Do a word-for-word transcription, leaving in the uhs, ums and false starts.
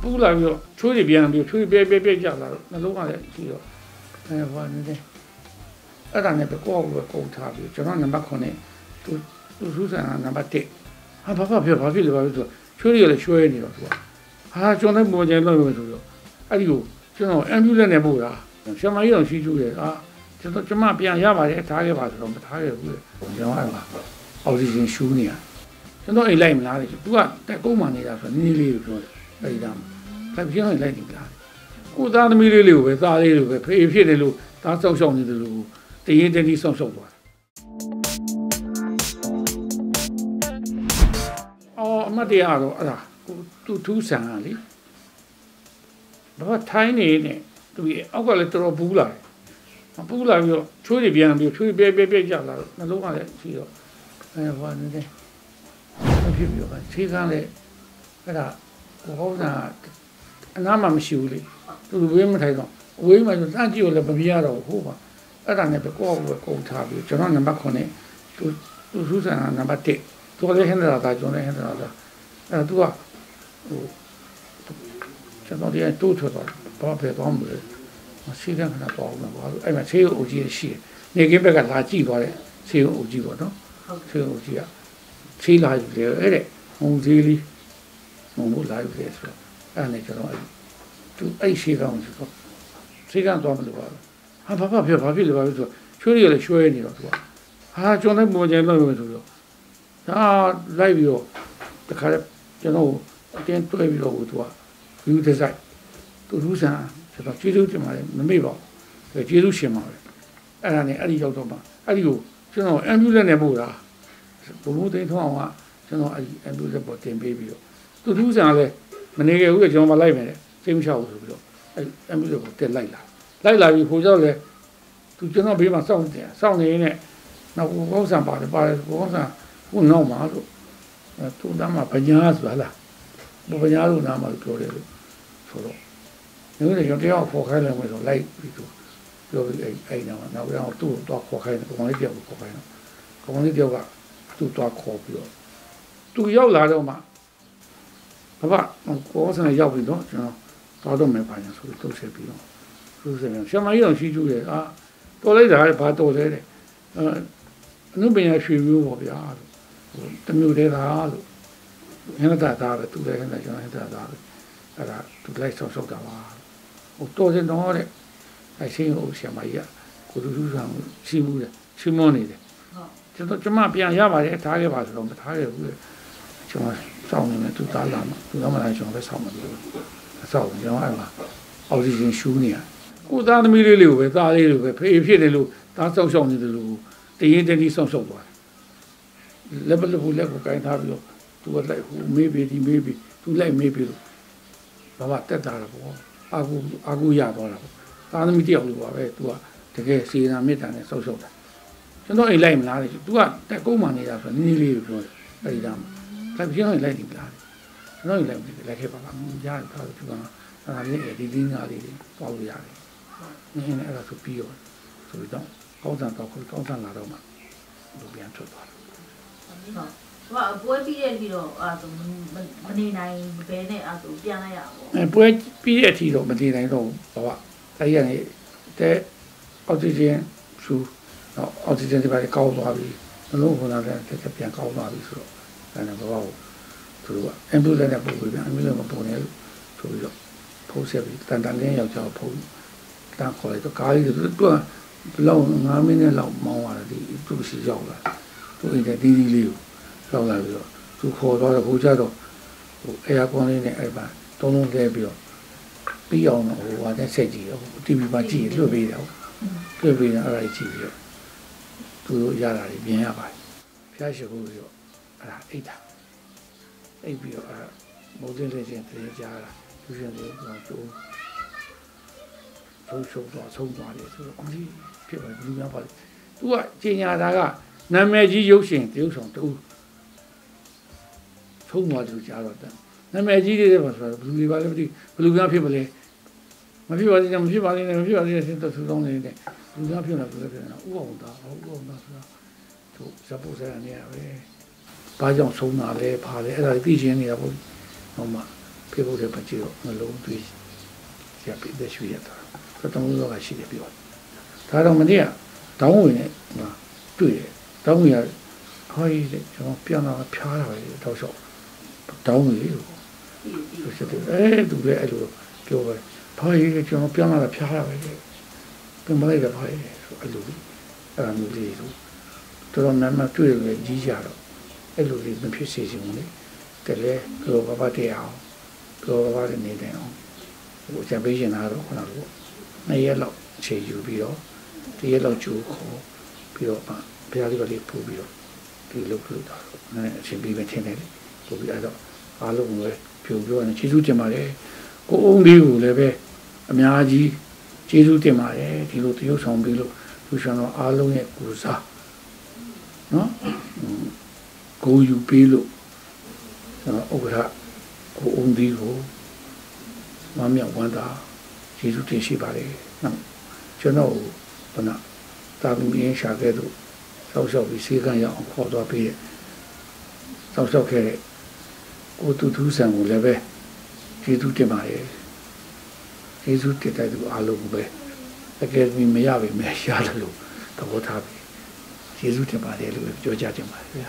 뿌리라고요. 조리 미안해요. 조리 빼빼빼지 않아요. 나 녹아내 지요. 아니 왔는데 아단에 빼고 빼고 타비. 저는 안 받고네. 또 수산은 안 받대. 아 봐봐 봐봐 봐봐 봐봐. 조리를 쉬어야 돼요. 아 저는 뭐 내는 거죠. 아니요. 저는 앰뷸런에 뭐야. 정말 이런 시주에 아 저도 정말 그냥 야마에 타게 봐서 타게 그래. 정말 봐. 어디든 쉬우냐. 那一来没来的，不管在购买那家说，你来说，来一张，他平常也来你家。我咋都没来溜呗，咋来溜呗，陪一陪的溜，咋照相你的溜，等一等你上上班。哦，没得啊罗，啊啦，都都上啊哩。不过太那呢，对，我过来都要补了，补了哟，出去边边，出去边边边家了，那路上来去了，哎呀，反正的。 比如讲，谁讲嘞？那啥，我讲啊，哪嘛没修嘞？都是为么太重，为么就咱只有来不比伢老好嘛？那咱那边高不高差别？就让人把可能，都都首先让人把低，多嘞现在大，少嘞现在大，啊，多啊，都，像当地人都知道，包别当不嘞，谁讲那包不呢？哎嘛，谁有几个细？你给别个垃圾多嘞，谁有几个呢？谁有几啊？ 谁来不得？哎嘞，我这里，我我来不得说，俺那叫啥？就爱谁干我就干，谁干咱们就完了。俺爸爸别爸爸别爸爸说，兄弟来学你了是吧？啊，叫那没见那没说了，啊来不了，这看嘞，叫那我点多不了我多，有的在，都路上，叫那接受这嘛嘞，那没吧？要接受些嘛嘞？俺那俺哩叫做嘛，俺哩有，叫那俺有人来不啦？ 不如对方话，就讲哎，俺都在包点杯啤酒，都路上嘞，那那个我讲嘛来没嘞，这么下午是不着，哎，俺都在包点来啦，来啦以后就嘞，都经常陪嘛上点，上点呢，那我晚上把的把的晚上我闹麻子，呃，都他妈搬家子啦，不搬家子他妈就叫来了，说了，因为像这样火开了，我说来就，就哎哎那嘛，那我让我都到火开了，光那点火开了，光那点吧。 都打靠不了，都要来了嘛。爸爸，我高三要不了，知道？啥都没办呀，所以都是不了，都是这样。像我一样去就业啊，到来的还怕到来的，嗯，那边也属于我比较的，都没有太大的，现在太大了，都在现在现在太大了，大家都来少少干嘛？我到这哪的，还先有什么呀？我都手上起步的，起毛呢的。 这都这嘛变哑巴的，他也巴是了，他也不，像少年们都打烂嘛，都他妈来像那少年们，少年像俺嘛，熬几斤修呢？我打的没得路呗，打的路呗，陪一陪的路，打少少年的路，第一天你上少多，来不来不来不干他不了，都来没别的没别，都来没别了，爸爸太大了不，阿姑阿姑哑巴了，打的没掉路啊呗，都这个谁让没打的少少的。 那一来没来的，都啊在购买那家说，你来不着，来一张，他平常也来你家的，那一来来去爸爸们家，他就讲，啊，你爱的领啊的，包住家的，你现在那个是必要的，所以讲高三到高高三拿到嘛，路边出多了。我不会毕业的了，啊，都没没没来别的啊，都变那样个。哎，不会毕业的了，没得来到爸爸，在原来在澳洲间住。 哦，我之前这边的高抓的，那农户那边在这边高抓的时候，反正不好，就是说，俺不在那不会变，俺不在那不呢，就是说，跑些的，但当年要叫跑，但后来就家里就是多，老俺们那老毛娃的都睡觉了，都一天滴滴流，老来不了，就靠抓的回家都，哎呀，光那那哎吧，都弄这边，不要那我那设计，这边把鸡都背了，都背了二鸡了。 都伢那里变下来，偏些狗肉，啊，爱它，爱不要啊，毛顿那些这些家了，就像这种做，做手抓、手抓的，就是光的，别把里面把的，多今年那个南美鸡有鲜，有上都，手抓就加了的，南美鸡的不说，不里边不里，不里边皮不嘞，没皮不嘞，没皮不嘞，没皮不嘞，现在手抓的嘞。 你那漂亮不？漂亮，我红的，我红的是，就小布什那嘞，把这种手拿来、爬来，那以前那不，那嘛， 배고래 번째로 로드이 야 배대 쉬겠다. 그동안 너가 쉬게 비워. 다른 문제야. 당우에 뭐 뒤에 당우야 거의 좀 변화가 편하게 도서 당우이요. 그래서 에 둘에 알고 교회 거의 좀 변화가 편하게 그 말이야 거의 알고 알고 그런 날만 뒤에 지지하러 알고 있는 표시지 뭐네. 그래 그 바바대요. 그 바바대네요. 我在北京那都可能过，那也老吃油比较，这也老酒喝比较嘛，不要这个的不比较，这老不大，那吃比较天天的，不比较到，阿拉我们比如讲，吃肉的嘛嘞，过五六嘞呗，米阿鸡，吃肉的嘛嘞，吃肉的有上比如，就像那阿拉那古萨，喏，嗯，过油比如，像那乌萨，过五六。 我们管他，记住这些吧嘞。那，就那，不那，咱们以前下街都，少少比谁干要好多倍，少少开嘞，过度土生活了呗，记住这嘛嘞，记住这态度阿路呗，那个你没压呗，没压了路，到我他呗，记住这嘛嘞，就加这嘛呀。